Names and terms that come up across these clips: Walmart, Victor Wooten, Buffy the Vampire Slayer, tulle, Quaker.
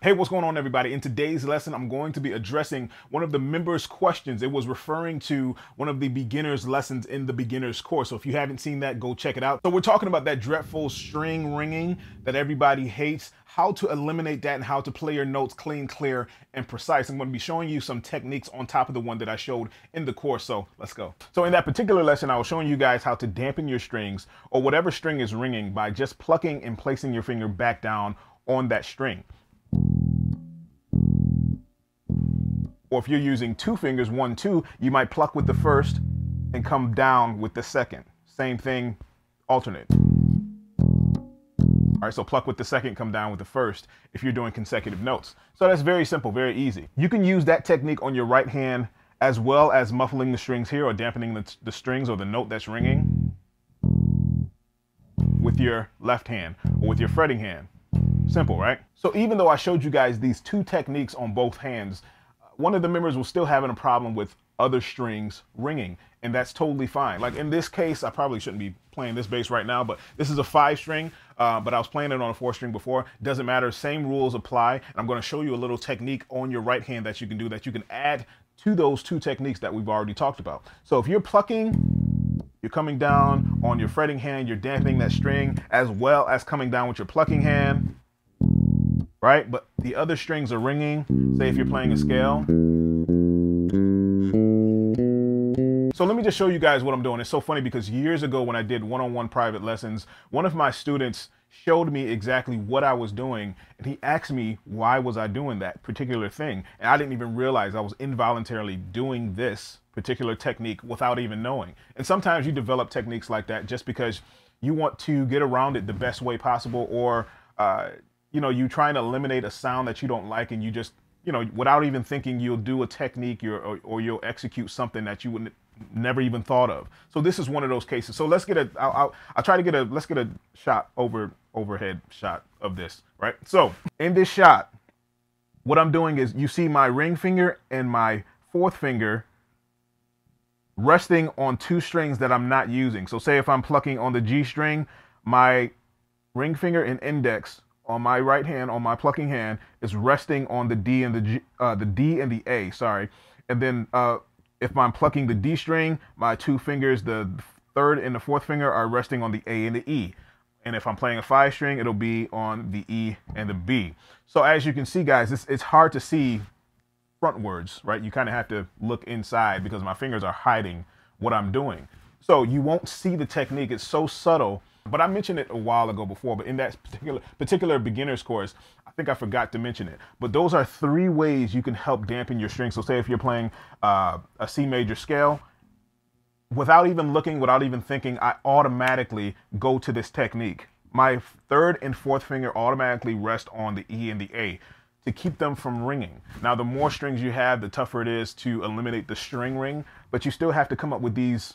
Hey, what's going on, everybody? In today's lesson, I'm going to be addressing one of the members' questions. It was referring to one of the beginners' lessons in the beginners' course. So if you haven't seen that, go check it out. So we're talking about that dreadful string ringing that everybody hates, how to eliminate that and how to play your notes clean, clear, and precise. I'm going to be showing you some techniques on top of the one that I showed in the course. So let's go. So in that particular lesson, I was showing you guys how to dampen your strings or whatever string is ringing by just plucking and placing your finger back down on that string. Or if you're using two fingers, 1, 2, you might pluck with the first and come down with the second. Same thing, alternate. All right, so pluck with the second, come down with the first if you're doing consecutive notes. So that's very simple, very easy. You can use that technique on your right hand as well as muffling the strings here or dampening the strings or the note that's ringing with your left hand or with your fretting hand. Simple, right? So even though I showed you guys these two techniques on both hands, one of the members was still having a problem with other strings ringing, and that's totally fine. Like in this case, I probably shouldn't be playing this bass right now, but this is a 5-string, but I was playing it on a 4-string before. Doesn't matter, same rules apply. And I'm gonna show you a little technique on your right hand that you can do that you can add to those two techniques that we've already talked about. So if you're plucking, you're coming down on your fretting hand, you're dampening that string as well as coming down with your plucking hand, right? But the other strings are ringing. Say if you're playing a scale. So let me just show you guys what I'm doing. It's so funny because years ago when I did one-on-one private lessons, one of my students showed me exactly what I was doing. And he asked me, why was I doing that particular thing? And I didn't even realize I was involuntarily doing this particular technique without even knowing. And sometimes you develop techniques like that just because you want to get around it the best way possible, or you know, you trying to eliminate a sound that you don't like, and you just, you know, without even thinking, you'll do a technique or you'll execute something that you wouldn't never even thought of. So this is one of those cases. So let's get a, I'll try to get a, let's get a shot overhead shot of this, right? So in this shot, what I'm doing is you see my ring finger and my fourth finger resting on two strings that I'm not using. So say if I'm plucking on the G string, my ring finger and index on my right hand, on my plucking hand, is resting on the D and the G, the D and the A, sorry. And then if I'm plucking the D string, my two fingers, the third and the fourth finger, are resting on the A and the E. And if I'm playing a 5-string, it'll be on the E and the B. So as you can see, guys, it's hard to see frontwards, right? You kind of have to look inside because my fingers are hiding what I'm doing. So you won't see the technique, it's so subtle. But I mentioned it a while ago before, but in that particular beginner's course, I think I forgot to mention it. But those are three ways you can help dampen your strings. So say if you're playing a C major scale, without even looking, without even thinking, I automatically go to this technique. My third and fourth finger automatically rest on the E and the A to keep them from ringing. Now, the more strings you have, the tougher it is to eliminate the string ring, but you still have to come up with these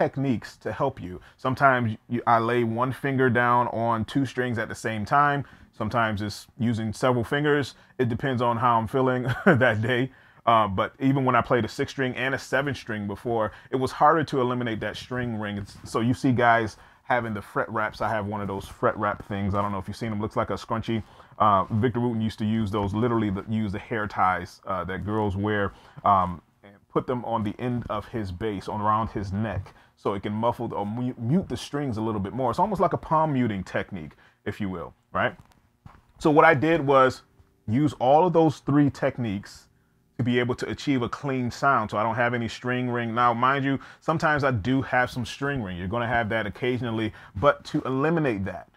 techniques to help you. Sometimes I lay one finger down on two strings at the same time. Sometimes it's using several fingers. It depends on how I'm feeling that day. But even when I played a 6-string and a 7-string before, it was harder to eliminate that string ring. So you see guys having the fret wraps. I have one of those fret wrap things. I don't know if you've seen them. Looks like a scrunchie. Victor Wooten used to use those, literally use the hair ties that girls wear, and put them on the end of his bass, on around his neck, so it can muffle or mute the strings a little bit more. It's almost like a palm muting technique, if you will, right? So what I did was use all of those three techniques to be able to achieve a clean sound. So I don't have any string ring. Now, mind you, sometimes I do have some string ring. You're gonna have that occasionally, but to eliminate that,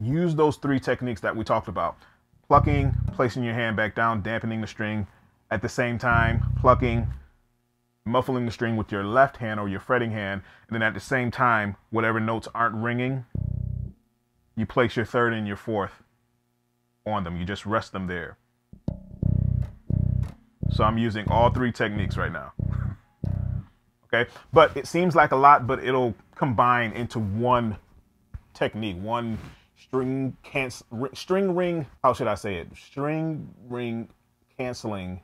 use those three techniques that we talked about. Plucking, placing your hand back down, dampening the string at the same time, plucking, muffling the string with your left hand or your fretting hand, and then at the same time, whatever notes aren't ringing, you place your third and your fourth on them. You just rest them there. So I'm using all three techniques right now. Okay, but it seems like a lot, but it'll combine into one technique, one string ring, how should I say it? String ring canceling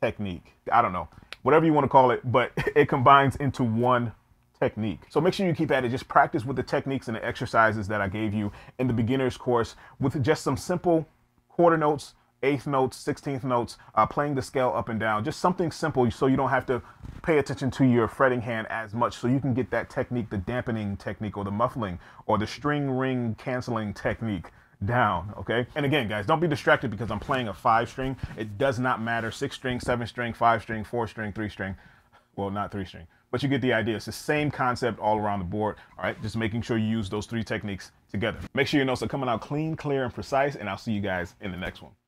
technique. I don't know, whatever you want to call it, but it combines into one technique. So make sure you keep at it. Just practice with the techniques and the exercises that I gave you in the beginner's course with just some simple quarter notes, eighth notes, 16th notes, playing the scale up and down, just something simple so you don't have to pay attention to your fretting hand as much, so you can get that technique, the dampening technique or the muffling or the string ring canceling technique down, okay? And again, guys, don't be distracted because I'm playing a 5-string. It does not matter, 6-string, 7-string, 5-string, 4-string, 3-string. Well, not 3-string, but you get the idea. It's the same concept all around the board, all right? Just making sure you use those three techniques together. Make sure your notes are coming out clean, clear, and precise, and I'll see you guys in the next one.